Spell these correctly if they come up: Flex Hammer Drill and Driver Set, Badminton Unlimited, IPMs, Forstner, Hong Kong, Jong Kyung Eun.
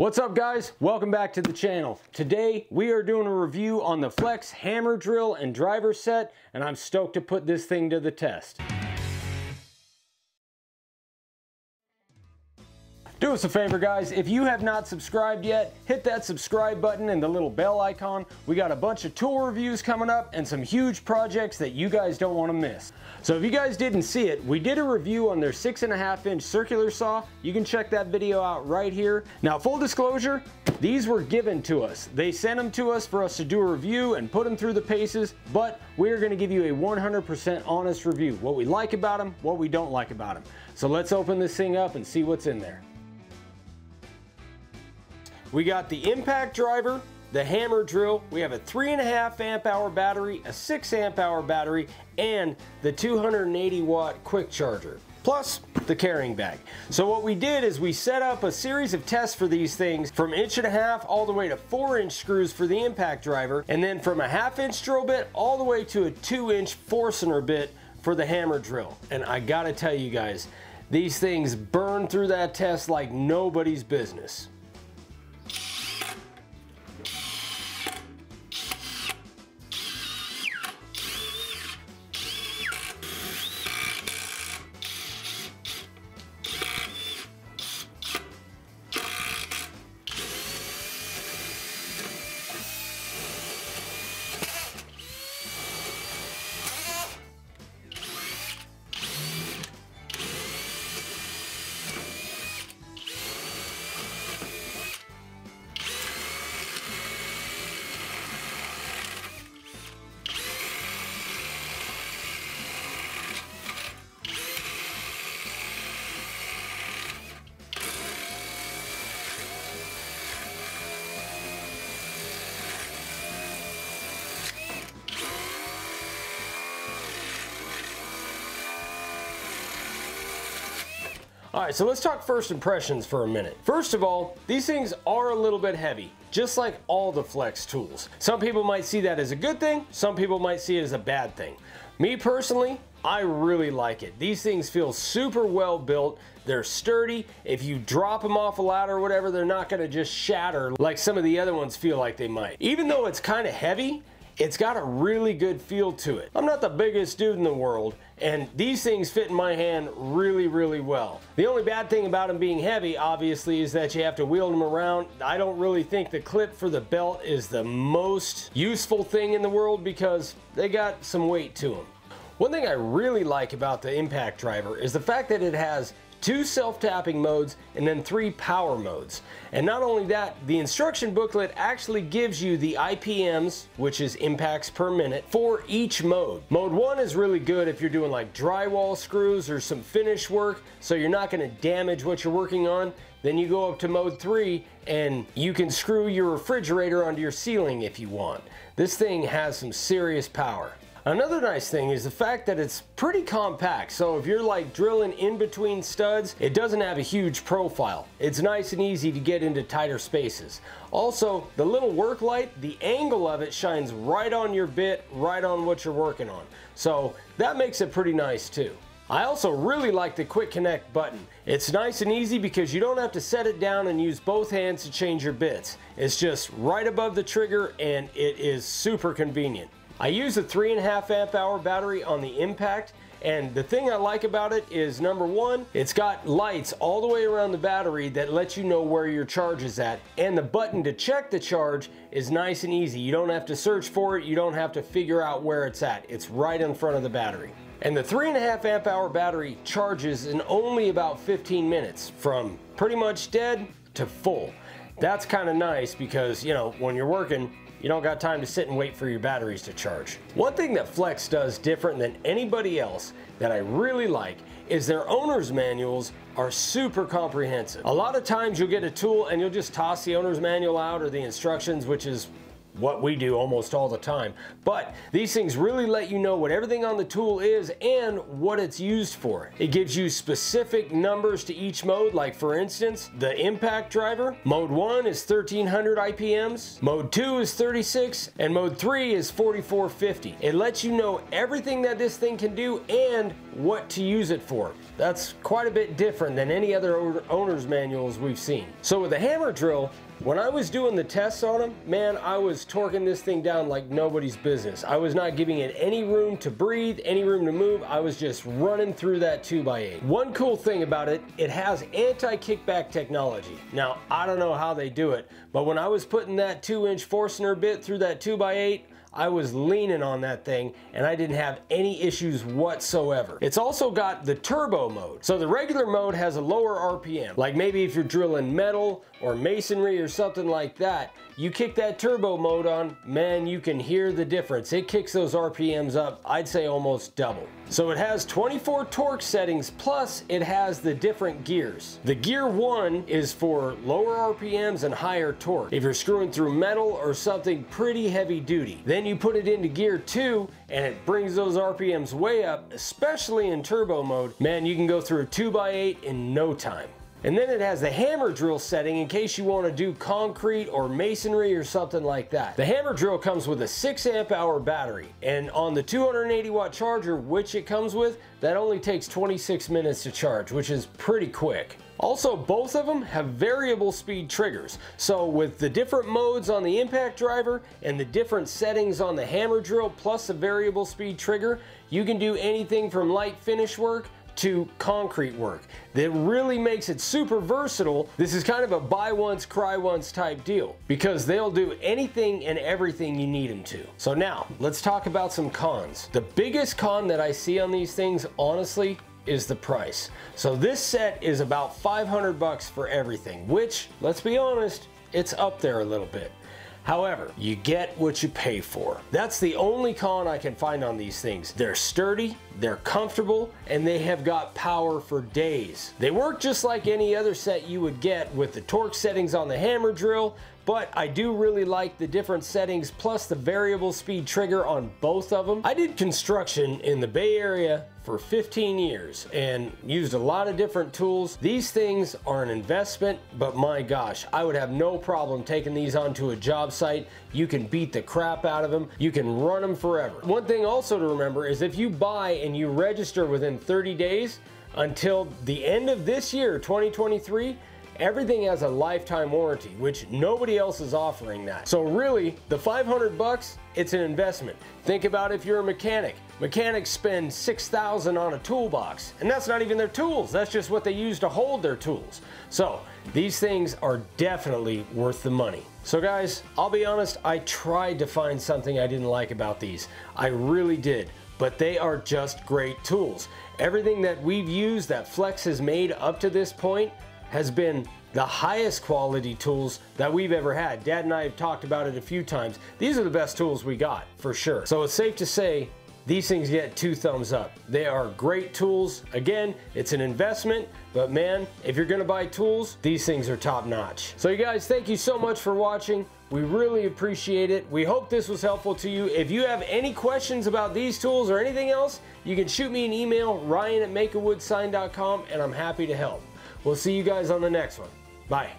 What's up guys, welcome back to the channel. Today we are doing a review on the Flex Hammer Drill and Driver Set, and I'm stoked to put this thing to the test. Do us a favor guys, if you have not subscribed yet, hit that subscribe button and the little bell icon. We got a bunch of tool reviews coming up and some huge projects that you guys don't want to miss. So if you guys didn't see it, we did a review on their 6.5-inch circular saw. You can check that video out right here. Now full disclosure, these were given to us. They sent them to us for us to do a review and put them through the paces, but we're going to give you a 100% honest review. What we like about them, what we don't like about them. So let's open this thing up and see what's in there. We got the impact driver, the hammer drill, we have a 3.5 amp hour battery, a 6 amp hour battery, and the 280 watt quick charger, plus the carrying bag. So what we did is we set up a series of tests for these things from 1.5 inch all the way to 4 inch screws for the impact driver, and then from a 1/2 inch drill bit all the way to a 2 inch Forstner bit for the hammer drill. And I gotta tell you guys, these things burn through that test like nobody's business. All right, so let's talk first impressions for a minute. First of all, these things are a little bit heavy, just like all the Flex tools. Some people might see that as a good thing, some people might see it as a bad thing. Me personally, I really like it. These things feel super well built, they're sturdy. If you drop them off a ladder or whatever, they're not gonna just shatter like some of the other ones feel like they might. Even though it's kinda heavy, it's got a really good feel to it. I'm not the biggest dude in the world, and these things fit in my hand really, really well. The only bad thing about them being heavy, obviously, is that you have to wheel them around. I don't really think the clip for the belt is the most useful thing in the world because they got some weight to them. One thing I really like about the impact driver is the fact that it has 2 self-tapping modes and then 3 power modes. And not only that, the instruction booklet actually gives you the IPMs, which is impacts per minute, for each mode. Mode 1 is really good if you're doing like drywall screws or some finish work, so you're not gonna damage what you're working on. Then you go up to mode 3 and you can screw your refrigerator onto your ceiling if you want. This thing has some serious power. Another nice thing is the fact that it's pretty compact, so if you're like drilling in between studs, it doesn't have a huge profile. It's nice and easy to get into tighter spaces. Also, the little work light, the angle of it shines right on your bit, right on what you're working on. So that makes it pretty nice too. I also really like the quick connect button. It's nice and easy because you don't have to set it down and use both hands to change your bits. It's just right above the trigger and it is super convenient. I use a 3.5 amp hour battery on the impact, and the thing I like about it is, number one, it's got lights all the way around the battery that let you know where your charge is at, and the button to check the charge is nice and easy. You don't have to search for it, you don't have to figure out where it's at. It's right in front of the battery. And the 3.5 amp hour battery charges in only about 15 minutes, from pretty much dead to full. That's kind of nice because, you know, when you're working, you don't got time to sit and wait for your batteries to charge. One thing that Flex does different than anybody else that I really like is their owner's manuals are super comprehensive. A lot of times you'll get a tool and you'll just toss the owner's manual out or the instructions, which is what we do almost all the time. But these things really let you know what everything on the tool is and what it's used for. It gives you specific numbers to each mode, like for instance, the impact driver. Mode 1 is 1300 IPMs, mode 2 is 36, and mode 3 is 4450. It lets you know everything that this thing can do and what to use it for. That's quite a bit different than any other owner's manuals we've seen. So with the hammer drill, when I was doing the tests on them, man, I was torquing this thing down like nobody's business. I was not giving it any room to breathe, any room to move. I was just running through that 2x8. One cool thing about it, it has anti-kickback technology. Now, I don't know how they do it, but when I was putting that 2-inch Forstner bit through that 2x8, I was leaning on that thing and I didn't have any issues whatsoever. It's also got the turbo mode. So the regular mode has a lower RPM. Like maybe if you're drilling metal or masonry or something like that, you kick that turbo mode on, man, you can hear the difference. It kicks those RPMs up, I'd say almost double. So it has 24 torque settings, plus it has the different gears. The gear 1 is for lower RPMs and higher torque. If you're screwing through metal or something pretty heavy duty, then you put it into gear 2 and it brings those RPMs way up, especially in turbo mode. Man, you can go through a 2x8 in no time. And then it has the hammer drill setting in case you want to do concrete or masonry or something like that. The hammer drill comes with a 6 amp hour battery, and on the 280 watt charger, which it comes with, that only takes 26 minutes to charge, which is pretty quick. Also, both of them have variable speed triggers. So with the different modes on the impact driver and the different settings on the hammer drill plus the variable speed trigger, you can do anything from light finish work to concrete work. That really makes it super versatile. This is kind of a buy once, cry once type deal, because they'll do anything and everything you need them to. So now let's talk about some cons. The biggest con that I see on these things, honestly, is the price. So this set is about $500 for everything, which, let's be honest, it's up there a little bit. However, you get what you pay for. That's the only con I can find on these things. They're sturdy, they're comfortable, and they have got power for days. They work just like any other set you would get with the torque settings on the hammer drill, but I do really like the different settings plus the variable speed trigger on both of them. I did construction in the Bay Area for 15 years and used a lot of different tools. These things are an investment, but my gosh, I would have no problem taking these onto a job site. You can beat the crap out of them. You can run them forever. One thing also to remember is if you buy and you register within 30 days until the end of this year, 2023, everything has a lifetime warranty, which nobody else is offering that. So really, the $500, it's an investment. Think about if you're a mechanic. Mechanics spend $6,000 on a toolbox, and that's not even their tools. That's just what they use to hold their tools. So these things are definitely worth the money. So guys, I'll be honest, I tried to find something I didn't like about these. I really did. But they are just great tools. Everything that we've used that Flex has made up to this point has been the highest quality tools that we've ever had. Dad and I have talked about it a few times. These are the best tools we got, for sure. So it's safe to say these things get 2 thumbs up. They are great tools. Again, it's an investment, but man, if you're gonna buy tools, these things are top notch. So you guys, thank you so much for watching. We really appreciate it. We hope this was helpful to you. If you have any questions about these tools or anything else, you can shoot me an email, Ryan@makeawoodsign.com, and I'm happy to help. We'll see you guys on the next one. Bye.